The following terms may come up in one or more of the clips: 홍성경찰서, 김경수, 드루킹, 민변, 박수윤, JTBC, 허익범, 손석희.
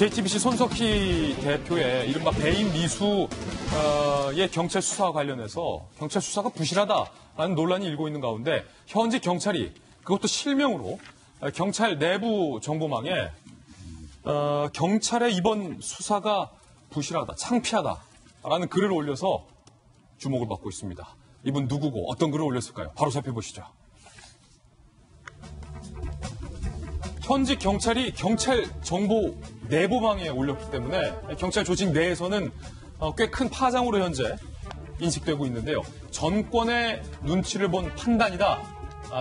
JTBC 손석희 대표의 이른바 배임 미수의 경찰 수사와 관련해서 경찰 수사가 부실하다라는 논란이 일고 있는 가운데 현재 경찰이 그것도 실명으로 경찰 내부 정보망에 경찰의 이번 수사가 부실하다, 창피하다라는 글을 올려서 주목을 받고 있습니다. 이분 누구고 어떤 글을 올렸을까요? 바로 살펴보시죠. 현직 경찰이 경찰 정보 내부망에 올렸기 때문에 경찰 조직 내에서는 꽤 큰 파장으로 현재 인식되고 있는데요. 전권의 눈치를 본 판단이다.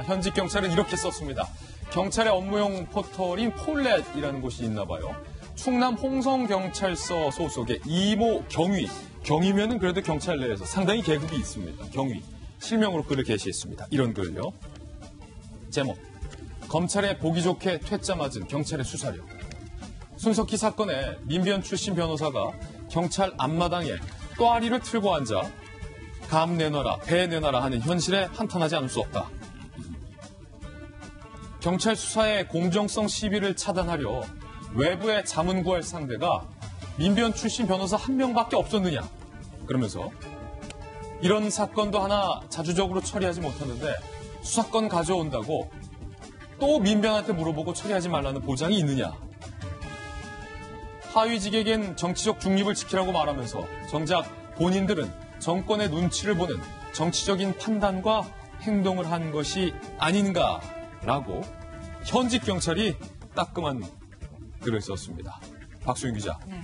현직 경찰은 이렇게 썼습니다. 경찰의 업무용 포털인 폴렛이라는 곳이 있나 봐요. 충남 홍성경찰서 소속의 이모 경위, 경위면은 그래도 경찰 내에서 상당히 계급이 있습니다. 경위, 실명으로 글을 게시했습니다. 이런 글요. 제목, 검찰에 보기 좋게 퇴짜 맞은 경찰의 수사력. 손석희 사건에 민변 출신 변호사가 경찰 앞마당에 또아리를 틀고 앉아 감 내놔라, 배 내놔라 하는 현실에 한탄하지 않을 수 없다. 경찰 수사의 공정성 시비를 차단하려 외부에 자문 구할 상대가 민변 출신 변호사 한 명밖에 없었느냐. 그러면서 이런 사건도 하나 자주적으로 처리하지 못하는데 수사권 가져온다고 또 민변한테 물어보고 처리하지 말라는 보장이 있느냐. 하위직에겐 정치적 중립을 지키라고 말하면서 정작 본인들은 정권의 눈치를 보는 정치적인 판단과 행동을 한 것이 아닌가라고 현직 경찰이 따끔한 글을 썼습니다. 박수윤 기자. 네.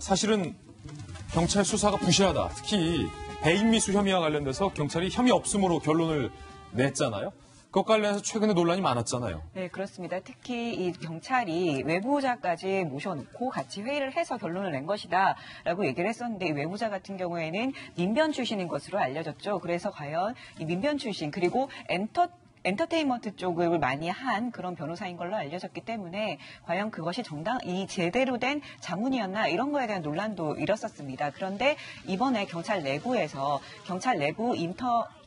사실은 경찰 수사가 부실하다. 특히 배임 미수 혐의와 관련돼서 경찰이 혐의 없음으로 결론을 냈잖아요. 그것 관련해서 최근에 논란이 많았잖아요. 네, 그렇습니다. 특히 이 경찰이 외부자까지 모셔놓고 같이 회의를 해서 결론을 낸 것이다라고 얘기를 했었는데 이 외부자 같은 경우에는 민변 출신인 것으로 알려졌죠. 그래서 과연 이 민변 출신 그리고 엔터테인먼트 쪽을 많이 한 그런 변호사인 걸로 알려졌기 때문에 과연 그것이 이 제대로 된 자문이었나 이런 거에 대한 논란도 일었었습니다. 그런데 이번에 경찰 내부에서 경찰 내부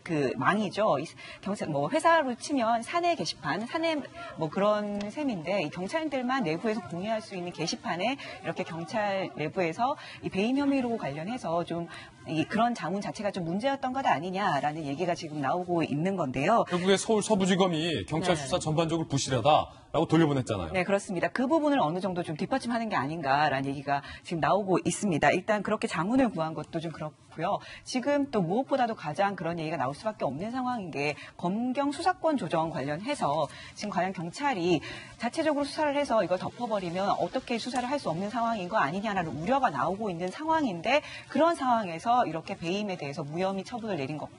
그 망이죠. 경찰 회사로 치면 사내 게시판, 사내 그런 셈인데 이 경찰들만 내부에서 공유할 수 있는 게시판에 이렇게 경찰 내부에서 이 배임 혐의로 관련해서 좀 그런 자문 자체가 좀 문제였던 것 아니냐라는 얘기가 지금 나오고 있는 건데요. 결국에 서울 서부지검이 경찰 수사 전반적으로 부실하다라고 돌려보냈잖아요. 네, 그렇습니다. 그 부분을 어느 정도 좀 뒷받침하는 게 아닌가라는 얘기가 지금 나오고 있습니다. 일단 그렇게 자문을 구한 것도 좀 그렇고요. 지금 또 무엇보다도 가장 그런 얘기가 나올 수밖에 없는 상황인 게 검경 수사권 조정 관련해서 지금 과연 경찰이 자체적으로 수사를 해서 이걸 덮어버리면 어떻게 수사를 할 수 없는 상황인 거 아니냐라는 우려가 나오고 있는 상황인데 그런 상황에서 이렇게 배임에 대해서 무혐의 처분을 내린 것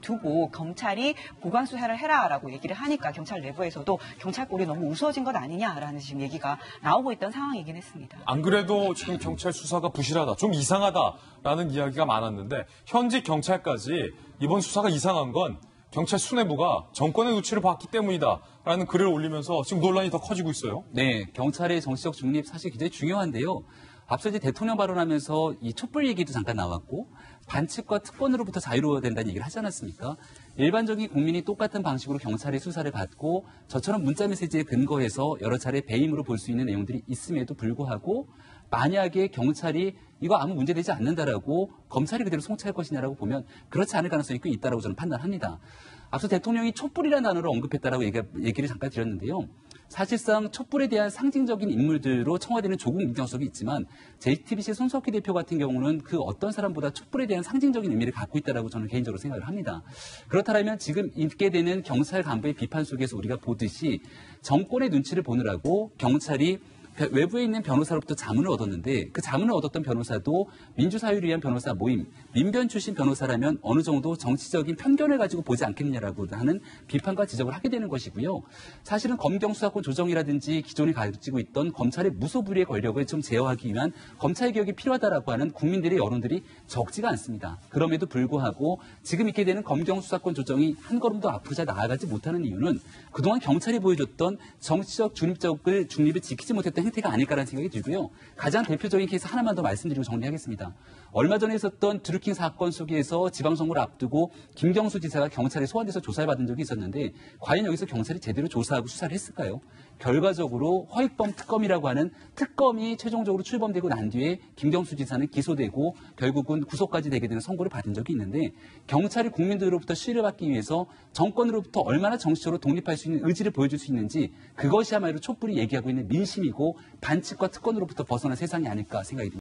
두고 검찰이 보강 수사를 해라라고 얘기를 하니까 경찰 내부에서도 경찰 꼴이 너무 우스워진 것 아니냐라는 지금 얘기가 나오고 있던 상황이긴 했습니다. 안 그래도 지금 경찰 수사가 부실하다, 좀 이상하다라는 이야기가 많았는데 현직 경찰까지 이번 수사가 이상한 건 경찰 수뇌부가 정권의 눈치를 봤기 때문이다라는 글을 올리면서 지금 논란이 더 커지고 있어요. 네, 경찰의 정치적 중립 사실 굉장히 중요한데요. 앞서 이제 대통령 발언하면서 이 촛불 얘기도 잠깐 나왔고 반칙과 특권으로부터 자유로워야 된다는 얘기를 하지 않았습니까? 일반적인 국민이 똑같은 방식으로 경찰의 수사를 받고 저처럼 문자메시지에 근거해서 여러 차례 배임으로 볼 수 있는 내용들이 있음에도 불구하고 만약에 경찰이 이거 아무 문제되지 않는다라고 검찰이 그대로 송치할 것이냐라고 보면 그렇지 않을 가능성이 꽤 있다고 저는 판단합니다. 앞서 대통령이 촛불이라는 단어를 언급했다라고 얘기를 잠깐 드렸는데요. 사실상 촛불에 대한 상징적인 인물들로 청와대는 조국 민정수석이 있지만 JTBC 손석희 대표 같은 경우는 그 어떤 사람보다 촛불에 대한 상징적인 의미를 갖고 있다라고 저는 개인적으로 생각을 합니다. 그렇다면 지금 있게 되는 경찰 간부의 비판 속에서 우리가 보듯이 정권의 눈치를 보느라고 경찰이 외부에 있는 변호사로부터 자문을 얻었는데 그 자문을 얻었던 변호사도 민주사회를 위한 변호사 모임, 민변 출신 변호사라면 어느 정도 정치적인 편견을 가지고 보지 않겠느냐라고 하는 비판과 지적을 하게 되는 것이고요. 사실은 검경 수사권 조정이라든지 기존에 가지고 있던 검찰의 무소불위의 권력을 좀 제어하기 위한 검찰 개혁이 필요하다라고 하는 국민들의 여론들이 적지가 않습니다. 그럼에도 불구하고 지금 있게 되는 검경 수사권 조정이 한 걸음도 앞으로 잘 나아가지 못하는 이유는 그동안 경찰이 보여줬던 정치적 중립을 지키지 못했던 행태가 아닐까라는 생각이 들고요. 가장 대표적인 케이스 하나만 더 말씀드리고 정리하겠습니다. 얼마 전에 있었던 드루킹 사건 속에서 지방선거를 앞두고 김경수 지사가 경찰에 소환돼서 조사를 받은 적이 있었는데 과연 여기서 경찰이 제대로 조사하고 수사를 했을까요? 결과적으로 허익범 특검이라고 하는 특검이 최종적으로 출범되고 난 뒤에 김경수 지사는 기소되고 결국은 구속까지 되게 되는 선고를 받은 적이 있는데, 경찰이 국민들로부터 신뢰를 받기 위해서 정권으로부터 얼마나 정치적으로 독립할 수 있는 의지를 보여줄 수 있는지, 그것이야말로 촛불이 얘기하고 있는 민심이고 반칙과 특권으로부터 벗어난 세상이 아닐까 생각이 듭니다.